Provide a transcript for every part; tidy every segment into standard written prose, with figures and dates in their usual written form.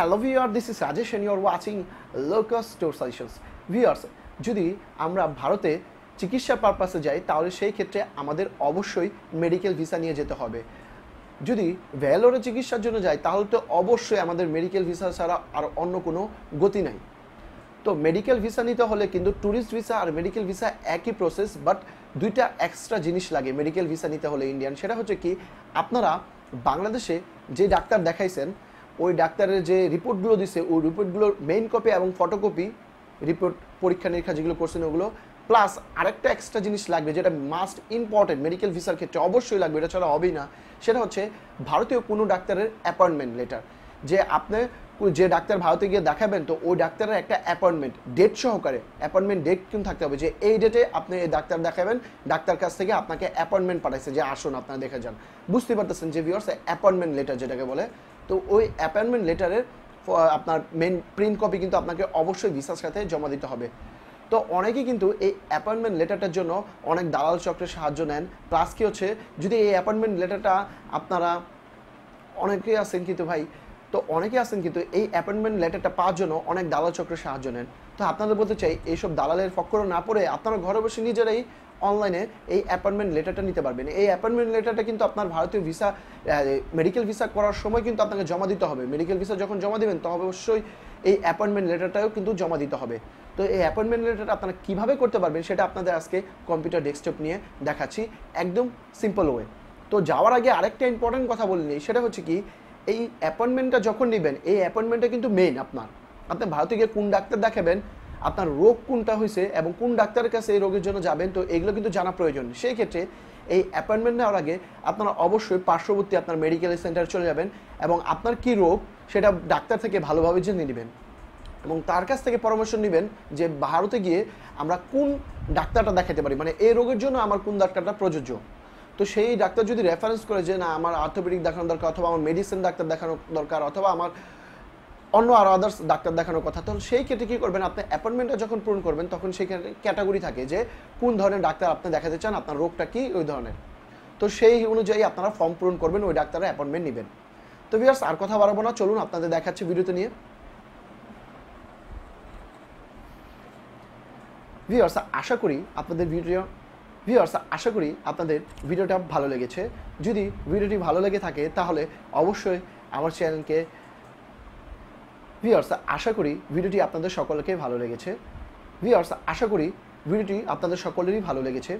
Hello viewer, this is Rajeshan, you are watching low cost tour solutions. Viewers, যদি আমরা ভারতে চিকিৎসা পারপাসে যাই তাহলে সেই ক্ষেত্রে আমাদের অবশ্যই মেডিকেল ভিসা নিয়ে যেতে হবে। যদি ভ্যালোরে চিকিৎসার জন্য যাই তাহলে তো অবশ্যই আমাদের মেডিকেল ভিসা ছাড়া আর অন্য কোনো গতি নাই। তো মেডিকেল ভিসা নিতে হলে কিন্তু ট্যুরিস্ট ভিসা আর মেডিকেল ভিসা একই প্রসেস, বাট দুইটা এক্সট্রা জিনিস লাগে মেডিকেল ভিসা নিতে হলে ইন্ডিয়ান। সেটা হচ্ছে কি, আপনারা বাংলাদেশে যে ডাক্তার দেখাইছেন ওই ডাক্তারের যে রিপোর্টগুলো দিছে ওই রিপোর্টগুলোর মেইন কপি এবং ফটোকপি, রিপোর্ট পরীক্ষা নিরীক্ষা যেগুলো করছেন ওগুলো, প্লাস আরেকটা এক্সট্রা জিনিস লাগবে যেটা মাস্ট ইম্পর্টেন্ট মেডিকেল ভিসার ক্ষেত্রে অবশ্যই লাগবে, এটা ছাড়া হবেই না। সেটা হচ্ছে ভারতীয় কোনো ডাক্তারের অ্যাপয়েন্টমেন্ট লেটার, যে আপনি যে ডাক্তার ভারতে গিয়ে দেখাবেন তো ওই ডাক্তারের একটা অ্যাপয়েন্টমেন্ট ডেট সহকারে, অ্যাপয়েন্টমেন্ট ডেট কিন্তু থাকতে হবে যে এই ডেটে আপনি এই ডাক্তার দেখাবেন, ডাক্তার কাছ থেকে আপনাকে অ্যাপয়েন্টমেন্ট পাঠাইছে যে আসুন আপনারা দেখে যান। বুঝতে পারতেছেন যে ভিউয়ার্স, অ্যাপয়েন্টমেন্ট লেটার যেটাকে বলে, তো ওই অ্যাপয়েন্টমেন্ট লেটারের আপনার মেন প্রিন্ট কপি কিন্তু আপনাকে অবশ্যই ভিসার সাথে জমা দিতে হবে। তো অনেকেই কিন্তু এই অ্যাপয়েন্টমেন্ট লেটারটার জন্য অনেক দালাল চক্রের সাহায্য নেন, প্লাস কি হচ্ছে যদি এই অ্যাপয়েন্টমেন্ট লেটারটা আপনারা অনেকেই আছেন কিন্তু ভাই, তো অনেকে আছেন কিন্তু এই অ্যাপয়েন্টমেন্ট লেটারটা পাওয়ার জন্য অনেক দালাল চক্রের সাহায্য নেন। তো আপনাদের বলতে চাই এইসব দালালের ফক্করে না পড়ে আপনারা ঘরে বসে নিজেরাই অনলাইনে এই অ্যাপয়েন্টমেন্ট লেটারটা নিতে পারবেন। এই অ্যাপয়েন্টমেন্ট লেটারটা কিন্তু আপনার ভারতীয় ভিসা মেডিকেল ভিসা করার সময় কিন্তু আপনাকে জমা দিতে হবে। মেডিকেল ভিসা যখন জমা দেবেন তখন অবশ্যই এই অ্যাপয়েন্টমেন্ট লেটারটাও কিন্তু জমা দিতে হবে। তো এই অ্যাপয়েন্টমেন্ট লেটারটা আপনারা কীভাবে করতে পারবেন সেটা আপনাদের আজকে কম্পিউটার ডেস্কটপ নিয়ে দেখাচ্ছি একদম সিম্পল ওয়ে। তো যাওয়ার আগে আরেকটা ইম্পর্টেন্ট কথা বলে নিই, সেটা হচ্ছে কি এই অ্যাপয়েন্টমেন্টটা যখন নেবেন এই অ্যাপয়েন্টমেন্টটা কিন্তু মেইন আপনার, আপনি ভারতে গিয়ে কোন ডাক্তার দেখাবেন, আপনার রোগ কোনটা হয়েছে এবং কোন ডাক্তারের কাছে এই রোগের জন্য যাবেন, তো এগুলো কিন্তু জানা প্রয়োজন। সেই ক্ষেত্রে এই অ্যাপয়েন্টমেন্ট নেওয়ার আগে আপনারা অবশ্যই পার্শ্ববর্তী আপনার মেডিকেল সেন্টারে চলে যাবেন এবং আপনার কি রোগ সেটা ডাক্তার থেকে ভালোভাবে জেনে নেবেন এবং তার কাছ থেকে পরামর্শ নেবেন যে ভারতে গিয়ে আমরা কোন ডাক্তারটা দেখাতে পারি, মানে এই রোগের জন্য আমার কোন ডাক্তারটা প্রযোজ্য। তো সেই ডাক্তার যদি রেফারেন্স করে যে না আমার অর্থোপেডিক দেখানো দরকার, অথবা আমার মেডিসিন ডাক্তার দেখানো দরকার, অথবা আমার অন্য আরও আদার্স ডাক্তার দেখানোর কথা, তখন সেই ক্ষেত্রে কী করবেন, আপনি অ্যাপয়েন্টমেন্টটা যখন পূরণ করবেন তখন সেখানে ক্যাটাগরি থাকে যে কোন ধরনের ডাক্তার আপনি দেখাতে চান, আপনার রোগটা কী ওই ধরনের, তো সেই অনুযায়ী আপনারা ফর্ম পূরণ করবেন, ওই ডাক্তারের অ্যাপয়েন্টমেন্ট নেবেন। তো ভিউয়ার্স, আর কথা বাড়াবো না, চলুন আপনাদের দেখাচ্ছি ভিডিওতে নিয়ে। ভিউয়ার্স, আশা করি আপনাদের ভিডিওটা ভালো লেগেছে। যদি ভিডিওটি ভালো লেগে থাকে তাহলে অবশ্যই আমার চ্যানেলকে, ভিউয়ার্স আশা করি ভিডিওটি আপনাদের সকলকে ভালো লেগেছে। ভিউয়ার্স, আশা করি ভিডিওটি আপনাদের সকলেরই ভালো লেগেছে।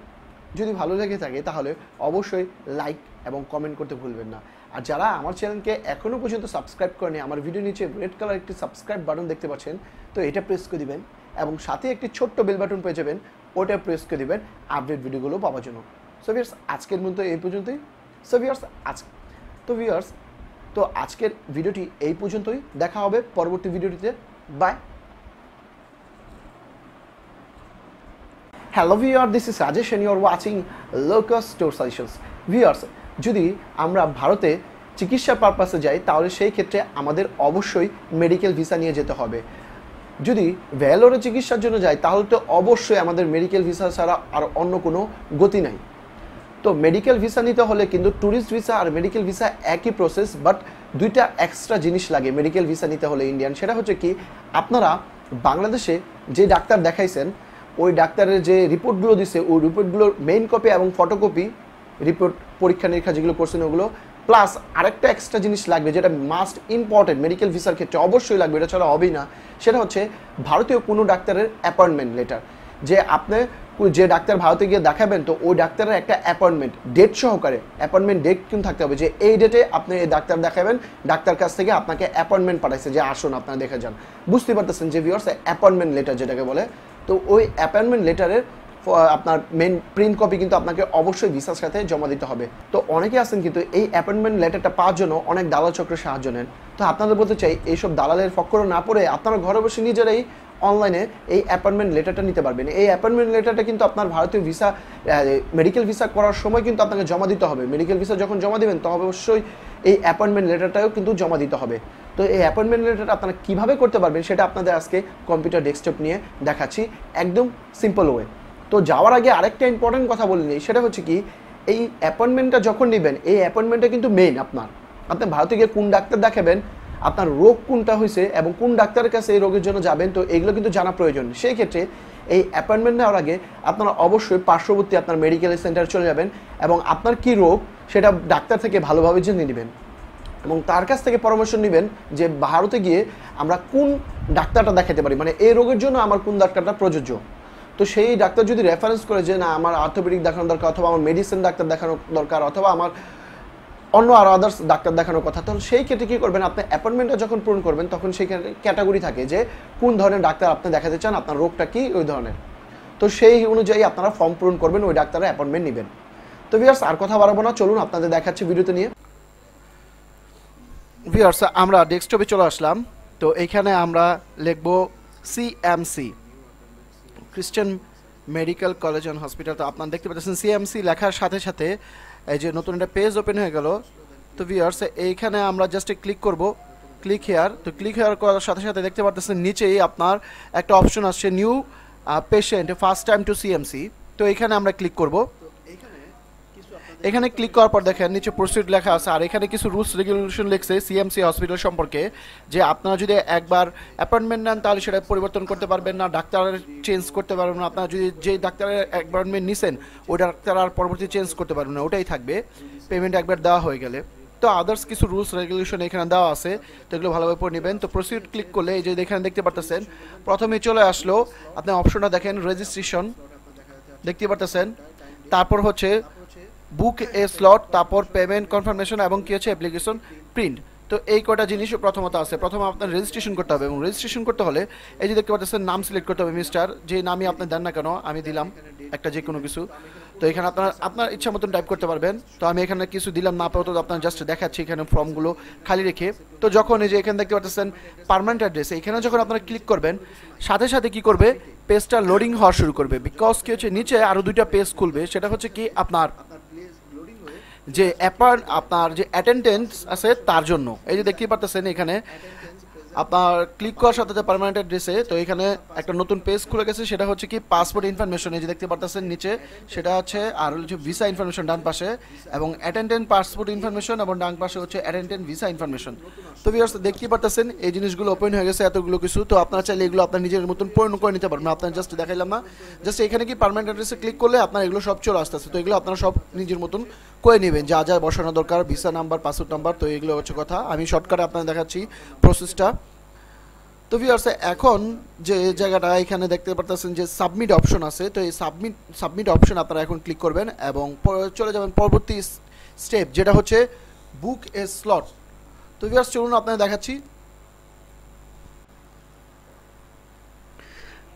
যদি ভালো লেগে থাকে তাহলে অবশ্যই লাইক এবং কমেন্ট করতে ভুলবেন না। আর যারা আমার চ্যানেলকে এখনও পর্যন্ত সাবস্ক্রাইব করেনি, আমার ভিডিও নিচে রেড কালার একটি সাবস্ক্রাইব বাটন দেখতে পাচ্ছেন, তো এটা প্রেস করে দেবেন এবং সাথে একটি ছোট্ট বেল বাটন পেয়ে যাবেন, ওটা প্রেস করে দেবেন আপডেট ভিডিওগুলো পাওয়ার জন্য। সো ভিউয়ার্স, আজকের মতো এই পর্যন্তই। সো ভিউয়ার্স আজকের ভিডিওটি এই পর্যন্তই, দেখা হবে পরবর্তী ভিডিওটিতে। Bye. Hello viewers, this is Rajeshan, you are watching low cost tour solutions. Viewers, যদি আমরা ভারতে চিকিৎসা পারপাসে যাই তাহলে সেই ক্ষেত্রে আমাদের অবশ্যই মেডিকেল ভিসা নিয়ে যেতে হবে। যদি ভ্যালোরে চিকিৎসার জন্য যাই তাহলে তো অবশ্যই আমাদের মেডিকেল ভিসা ছাড়া আর অন্য কোনো গতি নাই। তো মেডিকেল ভিসা নিতে হলে কিন্তু ট্যুরিস্ট ভিসা আর মেডিকেল ভিসা একই প্রসেস, বাট দুইটা এক্সট্রা জিনিস লাগে মেডিকেল ভিসা নিতে হলে ইন্ডিয়ান। সেটা হচ্ছে কি, আপনারা বাংলাদেশে যে ডাক্তার দেখাইছেন ওই ডাক্তারের যে রিপোর্টগুলো দিছে ওই রিপোর্টগুলোর মেইন কপি এবং ফটোকপি, রিপোর্ট পরীক্ষা নিরীক্ষা যেগুলো করছেন ওগুলো, প্লাস আরেকটা এক্সট্রা জিনিস লাগবে যেটা মাস্ট ইম্পর্টেন্ট মেডিকেল ভিসার ক্ষেত্রে অবশ্যই লাগবে, এটা ছাড়া হবেই না। সেটা হচ্ছে ভারতীয় কোনো ডাক্তারের অ্যাপয়েন্টমেন্ট লেটার, যে আপনি যে ডাক্তার ভারতে গিয়ে দেখাবেন তো ওই ডাক্তারের একটা অ্যাপয়েন্টমেন্ট ডেট সহকারে, অ্যাপয়েন্টমেন্ট ডেট কিন্তু থাকতে হবে যে এই ডেটে আপনি এই ডাক্তার দেখাবেন, ডাক্তার কাছ থেকে আপনাকে অ্যাপয়েন্টমেন্ট পাঠাইছে যে আসুন আপনারা দেখে যান। বুঝতে পারতেছেন যে ভিউয়ার্স, অ্যাপয়েন্টমেন্ট লেটার যেটাকে বলে, তো ওই অ্যাপয়েন্টমেন্ট লেটারের আপনার মেন প্রিন্ট কপি কিন্তু আপনাকে অবশ্যই ভিসার সাথে জমা দিতে হবে। তো অনেকে আছেন কিন্তু এই অ্যাপয়েন্টমেন্ট লেটারটা পাওয়ার জন্য অনেক দালাল চক্রের সাহায্য নেন। তো আপনাদের বলতে চাই এইসব দালালের ফক্করে না পড়ে আপনারা ঘরে বসে নিজেরাই অনলাইনে এই অ্যাপয়েন্টমেন্ট লেটারটা নিতে পারবেন। এই অ্যাপয়েন্টমেন্ট লেটারটা কিন্তু আপনার ভারতীয় ভিসা মেডিকেল ভিসা করার সময় কিন্তু আপনাকে জমা দিতে হবে। মেডিকেল ভিসা যখন জমা দেবেন তখন অবশ্যই এই অ্যাপয়েন্টমেন্ট লেটারটাও কিন্তু জমা দিতে হবে। তো এই অ্যাপয়েন্টমেন্ট লেটারটা আপনারা কীভাবে করতে পারবেন সেটা আপনাদের আজকে কম্পিউটার ডেস্কটপ নিয়ে দেখাচ্ছি একদম সিম্পল ওয়ে। তো যাওয়ার আগে আরেকটা ইম্পর্টেন্ট কথা বলে নিই, সেটা হচ্ছে কি এই অ্যাপয়েন্টমেন্টটা যখন নেবেন এই অ্যাপয়েন্টমেন্টটা কিন্তু মেইন আপনার, আপনি ভারতে গিয়ে কোন ডাক্তার দেখাবেন, আপনার রোগ কোনটা হইছে এবং কোন ডাক্তারের কাছে এই রোগের জন্য যাবেন তো এগুলো কিন্তু জানা প্রয়োজন সেই ক্ষেত্রে এই অ্যাপয়েন্টমেন্ট নেওয়ার আগে আপনারা অবশ্যই পার্শ্ববর্তী আপনার মেডিকেল সেন্টারে চলে যাবেন এবং আপনার কি রোগ সেটা ডাক্তার থেকে ভালোভাবে জেনে নেবেন এবং তার কাছ থেকে পরামর্শ নেবেন যে ভারতে গিয়ে আমরা কোন ডাক্তারটা দেখাতে পারি মানে এই রোগের জন্য আমার কোন ডাক্তারটা প্রযোজ্য তো সেই ডাক্তার যদি রেফারেন্স করে যে না আমার অর্থোপেডিক দেখানো দরকার অথবা আমার মেডিসিন ডাক্তার দেখানো দরকার অথবা আমার অন্য আর আদার্স ডাক্তার দেখানোর কথা তখন সেই ক্ষেত্রে কী করবেন আপনি অ্যাপয়েন্টমেন্টটা যখন পূরণ করবেন তখন সেখানে ক্যাটাগরি থাকে যে কোন ধরনের ডাক্তার আপনি দেখাতে চান আপনার রোগটা কী ওই ধরনের তো সেই অনুযায়ী আপনারা ফর্ম পূরণ করবেন ওই ডাক্তারের অ্যাপয়েন্টমেন্ট নেবেন তো ভিউয়ার্স আর কথা বাড়াবো না চলুন আপনাদের দেখাচ্ছি ভিডিওতে নিয়ে ভিউয়ার্স আমরা ডেস্কটপে চলে আসলাম তো এইখানে আমরা লিখব CMC Christian medical college and hospital তো আপনারা দেখতে পাচ্ছেন সিএমসি লেখার সাথে সাথে এই যে নতুন একটা পেজ ওপেন হয়ে গেল তো ভিউয়ার্স এইখানে আমরা জাস্ট ক্লিক করব ক্লিক হেয়ার তো ক্লিক হেয়ার করার সাথে সাথে দেখতে পাচ্ছেন নিচেই আপনার একটা অপশন আসছে new patient first time to CMC তো এইখানে আমরা ক্লিক করব এখানে ক্লিক করার পর দেখেন নিচে প্রসিড লেখা আছে আর এখানে কিছু রুলস রেগুলেশন লিখছে সিএমসি হসপিটাল সম্পর্কে যে আপনারা যদি একবার অ্যাপয়েন্টমেন্ট নেন তাহলে সেটা পরিবর্তন করতে পারবেন না ডাক্তার চেঞ্জ করতে পারবেন না আপনারা যদি যেই ডাক্তারের অ্যাপয়েন্টমেন্ট নিছেন ওই ডাক্তার আর পরবর্তী চেঞ্জ করতে পারবেন না ওটাই থাকবে পেমেন্ট একবার দেওয়া হয়ে গেলে তো আদার্স কিছু রুলস রেগুলেশন এখানে দেওয়া আছে তো এগুলো ভালোভাবে পড়ে নেবেন তো প্রসিড ক্লিক করলে এই যে এখানে দেখতে পারতেছেন প্রথমে চলে আসলো আপনি অপশনটা দেখেন রেজিস্ট্রেশন দেখতে পারতেছেন তারপর হচ্ছে বুক এ স্লট তারপর পেমেন্ট কনফার্মেশন এবং কি হচ্ছে অ্যাপ্লিকেশন প্রিন্ট তো এই কটা জিনিস প্রথমত আছে প্রথমে আপনার রেজিস্ট্রেশন করতে হবে এবং রেজিস্ট্রেশন করতে হলে এই যে দেখতে পাচ্ছেন নাম সিলেক্ট করতে হবে মিস্টার যে নামই আপনি দেন না কেন আমি দিলাম একটা যে কোনো কিছু তো এখানে আপনার ইচ্ছা মতন টাইপ করতে পারবেন তো আমি এখানে কিছু দিলাম না পাবো তো আপনার জাস্ট দেখাচ্ছি এখানে ফর্মগুলো খালি রেখে তো যখন এই যে এখানে দেখতে পাচ্ছেন পার্মানেন্ট অ্যাড্রেস এখানে যখন আপনারা ক্লিক করবেন সাথে সাথে কি করবে পেজটা লোডিং হওয়া শুরু করবে বিকজ কি হচ্ছে নিচে আরও দুইটা পেজ খুলবে সেটা হচ্ছে কি আপনার যে আপনার যে অ্যাটেন্ডেন্স আছে তার জন্য এই যে দেখতেই পারতেছেন এখানে আপনার ক্লিক করার সাথে সাথে পার্মানেন্ট অ্যাড্রেসে তো এখানে একটা নতুন পেজ খুলে গেছে সেটা হচ্ছে কি পাসপোর্ট ইনফরমেশন এই যে দেখতে পারতেছেন নিচে সেটা হচ্ছে আর হচ্ছে ভিসা ইনফরমেশন ডান পাশে এবং অ্যাটেন্ডেন্ট পাসপোর্ট ইনফরমেশন এবং ডান পাশে হচ্ছে অ্যাটেন্ডেন্ট ভিসা ইনফরমেশন তো ভিউয়ার্স দেখতেই পারতেছেন এই জিনিসগুলো ওপেন হয়ে গেছে এতগুলো কিছু তো আপনারা চাইলে এগুলো আপনার নিজের মতন পূরণ করে নিতে পারবেন আপনার জাস্ট দেখাইলাম না জাস্ট এখানে কি পার্মানেন্ট অ্যাড্রেসে ক্লিক করলে আপনার এগুলো সব চলে আসতেছে তো এগুলো আপনারা সব নিজের মতন করে নেবেন যা যা বসানো দরকার ভিসা নাম্বার পাসপোর্ট নাম্বার তো এগুলো হচ্ছে কথা আমি শর্টকাটে আপনাদের দেখাচ্ছি প্রসেসটা তো ভিউয়ার্স এখন যে জায়গাটা এখানে দেখতে পারতেছেন যে সাবমিট অপশন আছে তো এই সাবমিট অপশন আপনারা এখন ক্লিক করবেন এবং চলে যাবেন পরবর্তী স্টেপ যেটা হচ্ছে বুক এ স্লট তো ভিউয়ার্স চলুন আপনাদের দেখাচ্ছি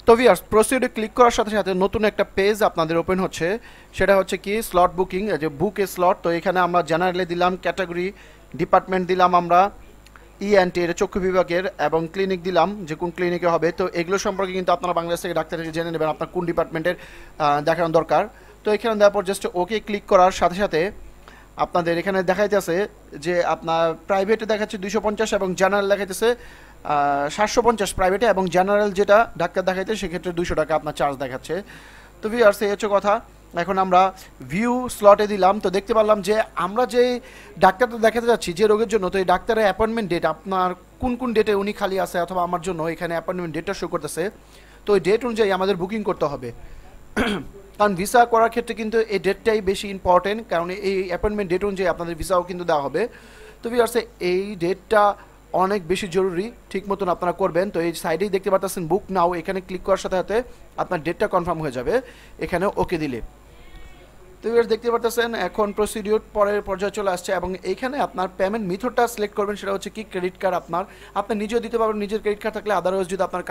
তো ভিউয়ার্স প্রসিডে ক্লিক করার সাথে সাথে নতুন একটা পেজ আপনাদের ওপেন হচ্ছে সেটা হচ্ছে কি স্লট বুকিং যে বুক এ স্লট তো এখানে আমরা জেনারেলে দিলাম ক্যাটাগরি ডিপার্টমেন্ট দিলাম আমরা ইএনটি এটা চক্ষু বিভাগের এবং ক্লিনিক দিলাম যে কোন ক্লিনিকে হবে তো এগুলো সম্পর্কে কিন্তু আপনারা বাংলাদেশ থেকে ডাক্তারকে জেনে নেবেন আপনার কোন ডিপার্টমেন্টের দেখানো দরকার তো এখানে দেওয়ার পর জাস্ট ওকে ক্লিক করার সাথে সাথে আপনাদের এখানে দেখাইতেছে যে আপনার প্রাইভেটে দেখাচ্ছে 250 এবং জেনারেল দেখাইতেছে 750 প্রাইভেটে এবং জেনারেল যেটা ডাক্তার দেখাইতে সেক্ষেত্রে 200 টাকা আপনার চার্জ দেখাচ্ছে তো ভিউয়ার্স এই হচ্ছে কথা এখন আমরা ভিউ স্লটে দিলাম তো দেখতে পারলাম যে আমরা যে ডাক্তারটা দেখাতে যাচ্ছি যে রোগের জন্য তো এই ডাক্তারের অ্যাপয়েন্টমেন্ট ডেট আপনার কোন কোন ডেটে উনি খালি আছে অথবা আমার জন্য এখানে অ্যাপয়েন্টমেন্ট ডেটটা শো করতেছে তো এই ডেট অনুযায়ী আমাদের বুকিং করতে হবে কারণ ভিসা করার ক্ষেত্রে কিন্তু এই ডেটটাই বেশি ইম্পর্টেন্ট কারণ এই অ্যাপয়েন্টমেন্ট ডেট অনুযায়ী আপনাদের ভিসাও কিন্তু দেওয়া হবে তো ভিউয়ার্স এই ডেটটা অনেক বেশি জরুরি ঠিক মতন আপনারা করবেন তো এই সাইডেই দেখতে পাচ্ছেন বুক নাও এখানে ক্লিক করার সাথে সাথে আপনার ডেটটা কনফার্ম হয়ে যাবে এখানে ওকে দিলে তো ভিউয়ার্স দেখতে পাচ্ছেন এখন প্রসিডিউর পরের পর্যায়ে চলে আসছে এবং এইখানে আপনার পেমেন্ট মেথডটা সিলেক্ট করবেন সেটা হচ্ছে কি ক্রেডিট কার্ড আপনি নিজেও দিতে পারবেন নিজের ক্রেডিট কার্ড থাকলে আদারওয়াইজ যদি আপনার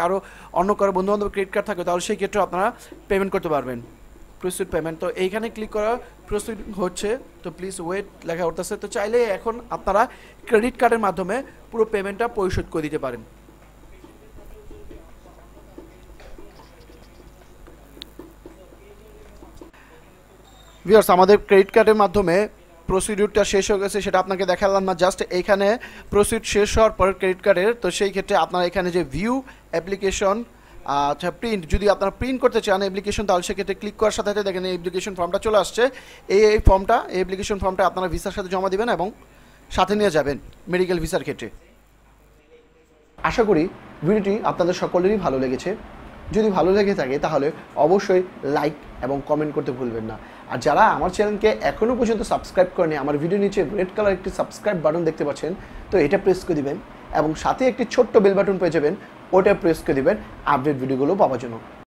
অন্য কারো বন্ধুবান্ধব ক্রেডিট কার্ড থাকে তাহলে সেই ক্ষেত্রে আপনারা পেমেন্ট করতে পারবেন প্রসিড পেমেন্ট তো এইখানে ক্লিক করা প্রসিড হচ্ছে তো প্লিজ ওয়েট লেখা উঠতেছে তো চাইলে এখন আপনারা ক্রেডিট কার্ডের মাধ্যমে পুরো পেমেন্টটা পরিশোধ করে দিতে পারেন ভিউয়ার্স আমাদের ক্রেডিট কার্ডের মাধ্যমে প্রসিডিউরটা শেষ হয়ে গেছে সেটা আপনাকে দেখালাম না জাস্ট এইখানে প্রসিড শেষ হওয়ার পরের ক্রেডিট কার্ডের তো সেই ক্ষেত্রে আপনারা এখানে যে ভিউ অ্যাপ্লিকেশন আচ্ছা প্রিন্ট যদি আপনারা প্রিন্ট করতে চান অ্যাপ্লিকেশন তাহলে সেক্ষেত্রে ক্লিক করার সাথে সাথে দেখেন এই অ্যাপ্লিকেশন ফর্মটা চলে আসছে এই ফর্মটা এই অ্যাপ্লিকেশন ফর্মটা আপনারা ভিসার সাথে জমা দেবেন এবং সাথে নিয়ে যাবেন মেডিকেল ভিসার ক্ষেত্রে আশা করি ভিডিওটি আপনাদের সকলেরই ভালো লেগেছে। যদি ভালো লেগে থাকে তাহলে অবশ্যই লাইক এবং কমেন্ট করতে ভুলবেন না। আর যারা আমার চ্যানেলকে এখনও পর্যন্ত সাবস্ক্রাইব করেনি, আমার ভিডিও নিচে রেড কালার একটি সাবস্ক্রাইব বাটন দেখতে পাচ্ছেন, তো এটা প্রেস করে দিবেন এবং সাথে একটি ছোট্ট বেল বাটন পেয়ে যাবেন, ওটা প্রেস করে দিবেন আপডেট ভিডিওগুলো পাওয়ার জন্য।